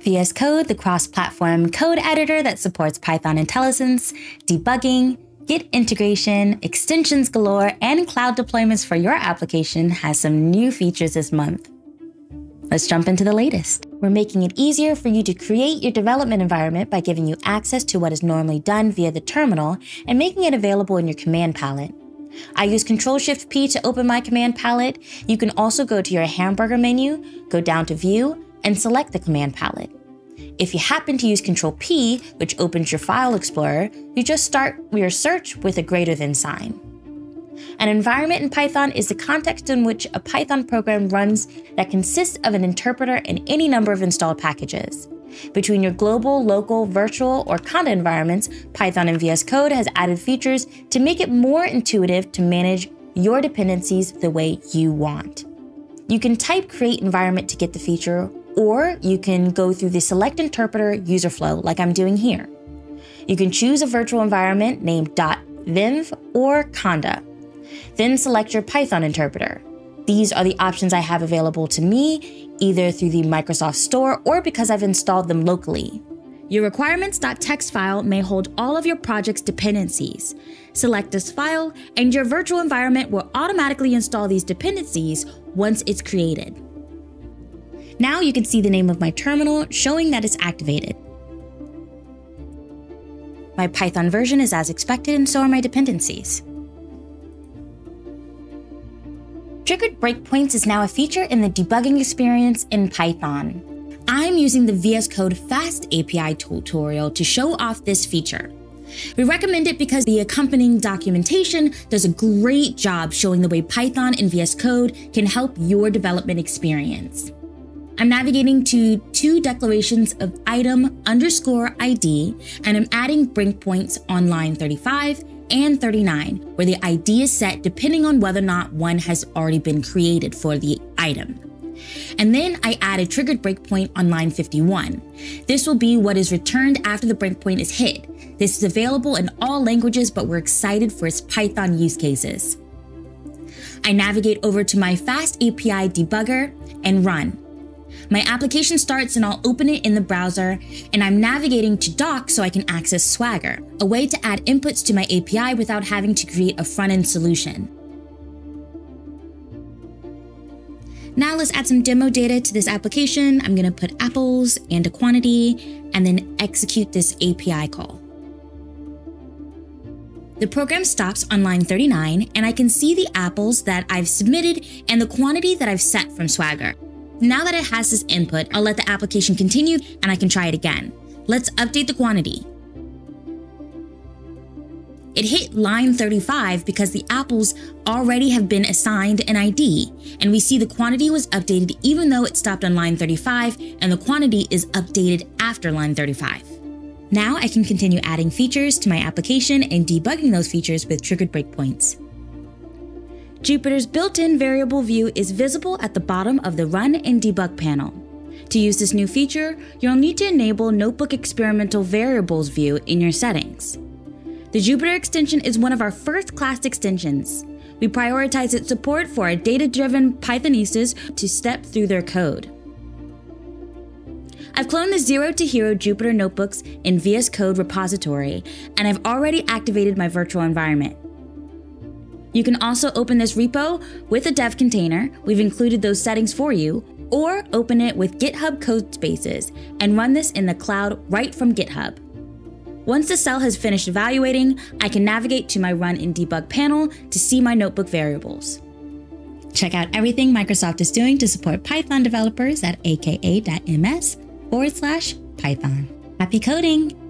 VS Code, the cross-platform code editor that supports Python IntelliSense, debugging, Git integration, extensions galore, and cloud deployments for your application has some new features this month. Let's jump into the latest. We're making it easier for you to create your development environment by giving you access to what is normally done via the terminal and making it available in your command palette. I use Control-Shift-P to open my command palette. You can also go to your hamburger menu, go down to View, and select the command palette. If you happen to use Control P, which opens your file explorer, you just start your search with a greater than sign. An environment in Python is the context in which a Python program runs that consists of an interpreter and any number of installed packages. Between your global, local, virtual, or conda environments, Python and VS Code has added features to make it more intuitive to manage your dependencies the way you want. You can type create environment to get the feature, or you can go through the select interpreter user flow like I'm doing here. You can choose a virtual environment named .venv or conda, then select your Python interpreter. These are the options I have available to me, either through the Microsoft Store or because I've installed them locally. Your requirements.txt file may hold all of your project's dependencies. Select this file and your virtual environment will automatically install these dependencies once it's created. Now you can see the name of my terminal showing that it's activated. My Python version is as expected and so are my dependencies. Triggered breakpoints is now a feature in the debugging experience in Python. I'm using the VS Code FastAPI tutorial to show off this feature. We recommend it because the accompanying documentation does a great job showing the way Python and VS Code can help your development experience. I'm navigating to two declarations of item_ID, and I'm adding breakpoints on line 35 and 39, where the ID is set depending on whether or not one has already been created for the item. And then I add a triggered breakpoint on line 51. This will be what is returned after the breakpoint is hit. This is available in all languages, but we're excited for its Python use cases. I navigate over to my FastAPI debugger and run. My application starts and I'll open it in the browser, and I'm navigating to docs so I can access Swagger, a way to add inputs to my API without having to create a front-end solution. Now let's add some demo data to this application. I'm gonna put apples and a quantity and then execute this API call. The program stops on line 39 and I can see the apples that I've submitted and the quantity that I've set from Swagger. Now that it has this input, I'll let the application continue and I can try it again. Let's update the quantity. It hit line 35 because the apples already have been assigned an ID, and we see the quantity was updated even though it stopped on line 35 and the quantity is updated after line 35. Now I can continue adding features to my application and debugging those features with triggered breakpoints. Jupyter's built-in variable view is visible at the bottom of the Run and Debug panel. To use this new feature, you'll need to enable Notebook Experimental Variables view in your settings. The Jupyter extension is one of our first-class extensions. We prioritize its support for our data-driven Pythonistas to step through their code. I've cloned the Zero to Hero Jupyter notebooks in VS Code repository, and I've already activated my virtual environment. You can also open this repo with a dev container, we've included those settings for you, or open it with GitHub Codespaces and run this in the cloud right from GitHub. Once the cell has finished evaluating, I can navigate to my Run and Debug panel to see my notebook variables. Check out everything Microsoft is doing to support Python developers at aka.ms/Python. Happy coding!